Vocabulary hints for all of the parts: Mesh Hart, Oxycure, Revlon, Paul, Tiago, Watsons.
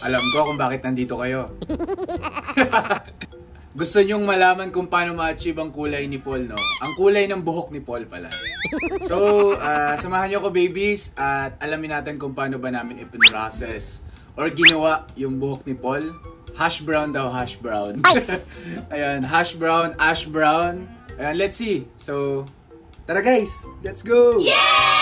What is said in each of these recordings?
Alam ko kung bakit nandito kayo. Gusto nyong malaman kung paano ma-achieve ang kulay ni Paul, no? Ang kulay ng buhok ni Paul pala. So, samahan nyo ko, babies, at alamin natin kung paano ba namin ipinrocess or ginawa yung buhok ni Paul. Hash brown daw, hash brown. Ayan, hash brown, ash brown. Ayan, let's see. So, tara guys, let's go! Yeah!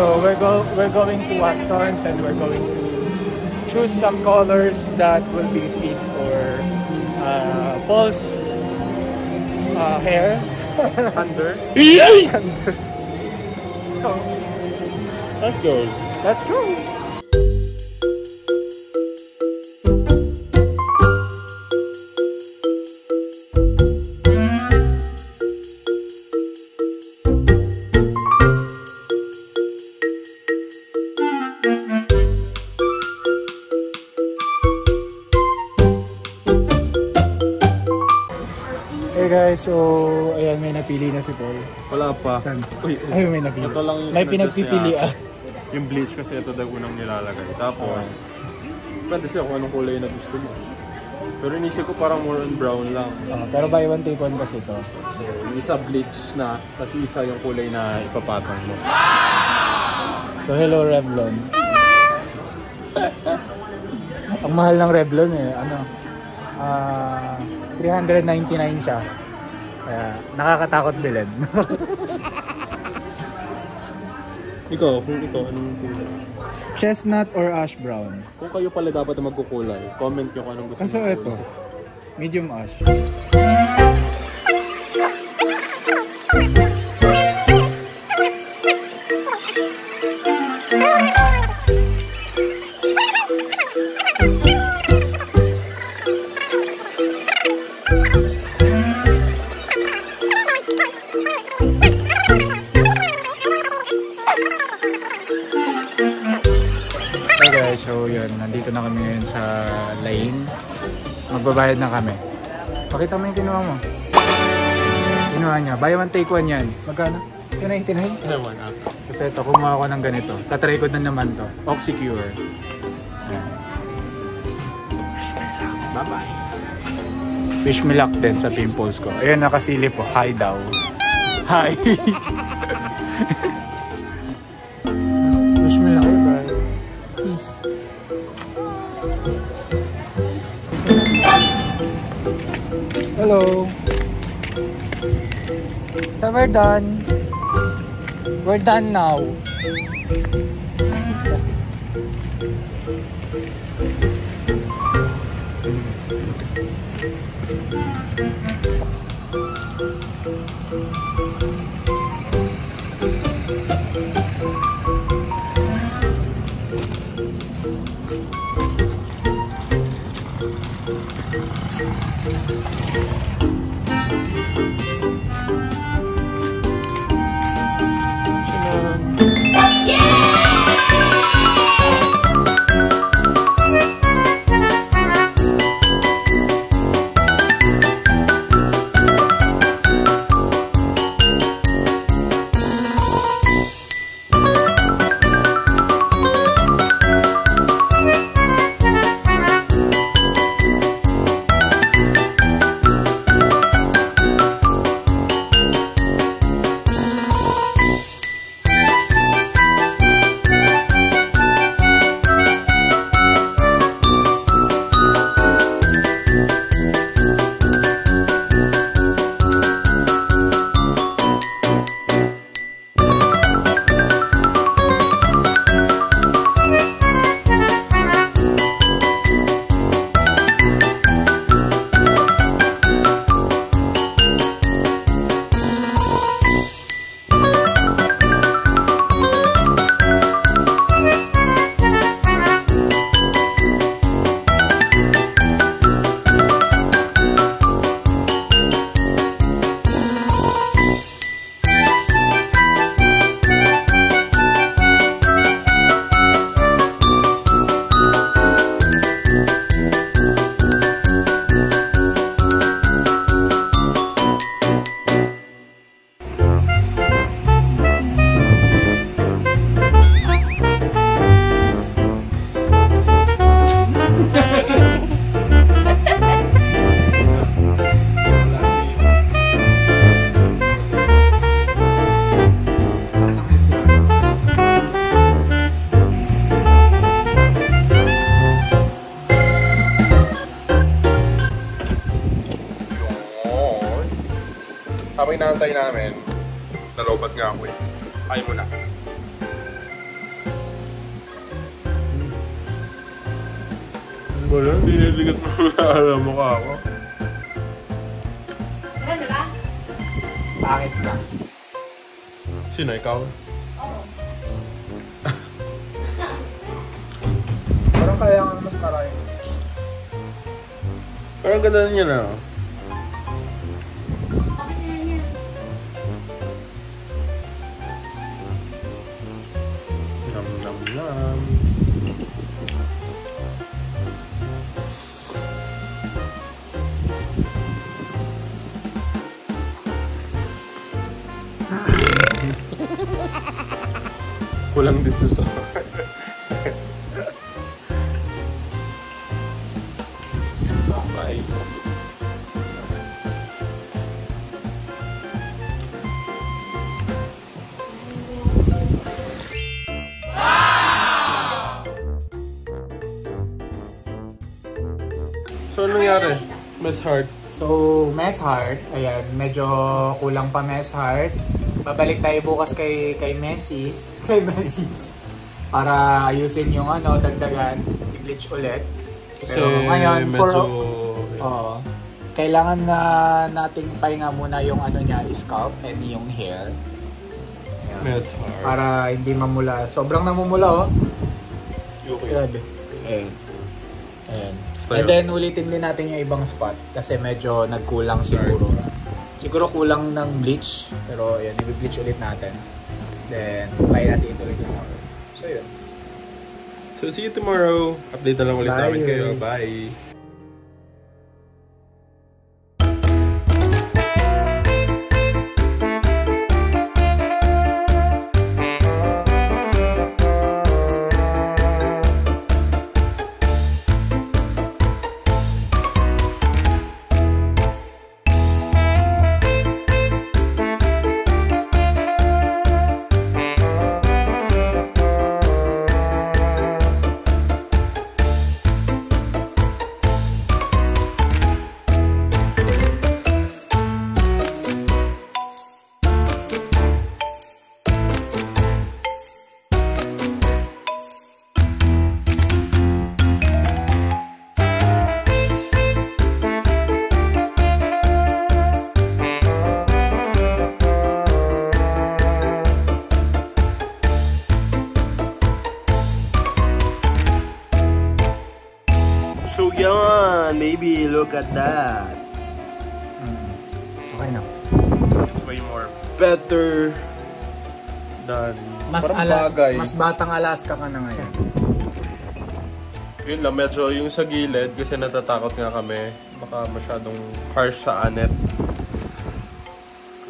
So we're going to Watsons and we're going to choose some colors that will be fit for Paul's hair. under. So let's go. Let's go. So, ayan, may napili na si Paul. Wala pa. Saan? Uy, uy. Ay, may napili. Ito lang yung may pinagpipili niya. Yung bleach kasi ito daw unang nilalagay. Tapos, pwede siya kung anong kulay na gusto mo. Pero inisip ko parang more on brown lang. Pero by one take one kasi ito. So, isa bleach na, tapos isa yung kulay na ipapatong mo. So, hello Revlon. Ang mahal ng Revlon eh. Ano? 399 siya. Kaya nakakatakot bilhin. Ikaw, anong kulay? Chestnut or ash brown? Kung kayo pala dapat magkukulay, comment nyo kung anong gusto nyo. So, ito. Medium ash. Nandito na kami ngayon sa line. Magbabayad na kami. Pakita mo yung kinuha mo. Kinuha niya. Buy one take one yan. Magkano? 299? Kasi ito, kumuha ko ng ganito. Tatry ko na naman to. Oxycure. Bye-bye. Wish me luck din sa pimples ko. Ayan, nakasilip po. Hi daw. Hi! Wish me luck. Hello. So we're done. We're done now. Habang inaantay namin, nalobat nga ako eh. Kain mo na. Wala, diniligat mo na alam mo ka ako. Maganda ba? Bakit ba? Sino, ikaw? Oo. Parang kaya nga mas maraming. Parang ganda na niya na. Kulang din sa song. Bye. So, anong nangyari? Mesh Hart. So, Mesh Hart. Ayan, medyo kulang pa Mesh Hart. Babalik tayo bukas kay Messis. Kay Messis. Para ayusin yung ano, dagdagan. I-bleach ulit. Kasi ngayon, medyo... kailangan na nating pahinga muna yung ano niya, scalp and yung hair. Ayan. Mesh Hart. Para hindi mamula. Sobrang namumula, oh. Okay. Grabe. Okay. Ayan. And then ulitin din natin yung ibang spot. Kasi medyo nagkulang siguro. Siguro kulang ng bleach, pero yun, i-bleach ulit natin. Then, kaya natin ituloy tomorrow. So, yun. So, see you tomorrow. Update na lang ulit namin kayo. Bye! Baby, look at that. Okay na. It's way more better than... Mas batang Alaska ka na ngayon. Yun lang, medyo yung sa gilid kasi natatakot nga kami. Baka masyadong harsh sa anet.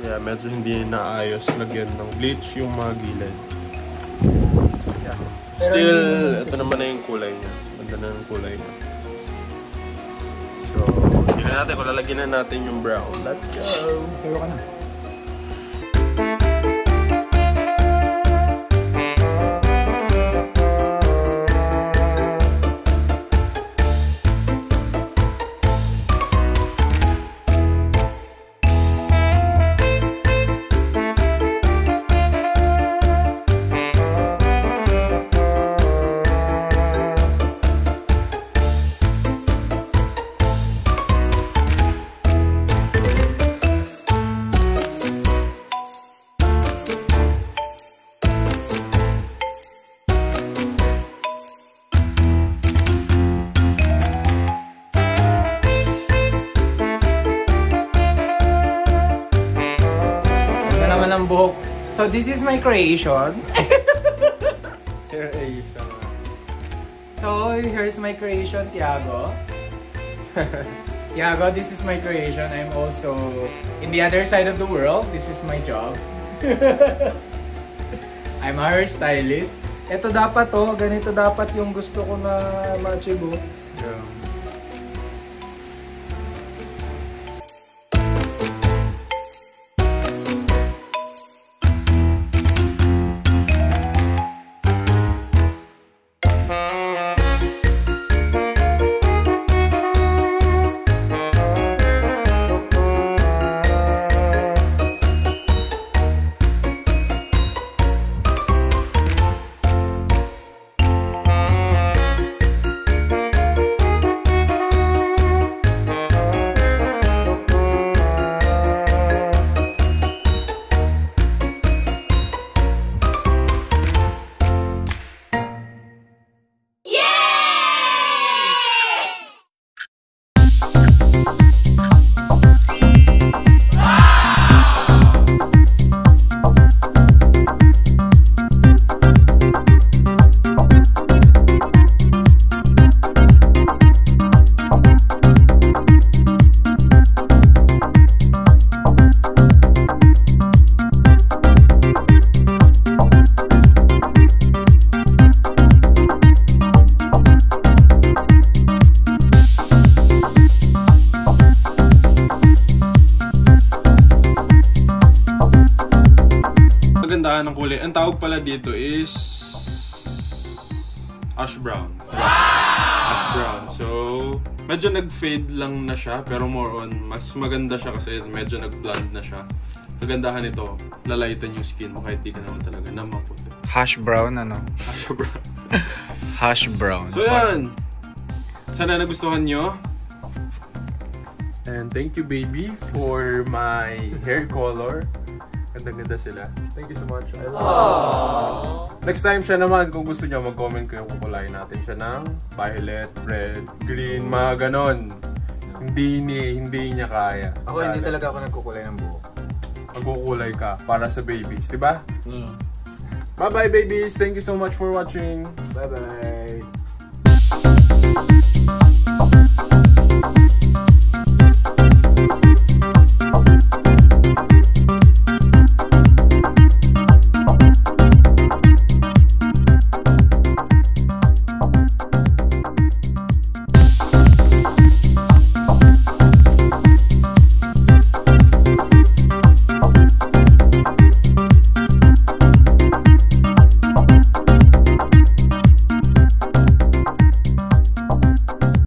Kaya medyo hindi naayos lagyan ng bleach yung mga gilid. So, yeah. Still, ito naman na yung kulay niya. Banda na yung kulay niya. So, tignan natin kung lalagyan na natin yung brown. Let's go! Tayo ka na. So this is my creation. Creation. So here's my creation, Tiago. Tiago, this is my creation. I'm also in the other side of the world. This is my job. I'm a hairstylist. Ito dapat to, ganito dapat yung gusto ko na ma-achieve. Yeah. pagandahan ng kulay. Ang tawag pala dito is ash brown. Ash brown. So, medyo nag-fade lang na siya, pero more on, mas maganda siya kasi medyo nag-blonde na siya. Kagandahan nito, lalaitan yung skin mo kahit di ka naman talaga namang puti. Hash brown, ano? Hash brown. Hash brown. So, yan! Sana nagustuhan nyo. And thank you, baby, for my hair color. Ganda-ganda sila. Thank you so much. I love you. Next time siya naman, kung gusto nyo, mag-comment kayo, kukulayin natin siya ng violet, red, green, mga ganon. Hindi niya kaya. Ako, sana. Hindi talaga ako nagkukulay ng buhok. Magkukulay ka para sa babies, di ba? Mm. Bye-bye, babies. Thank you so much for watching. Bye-bye.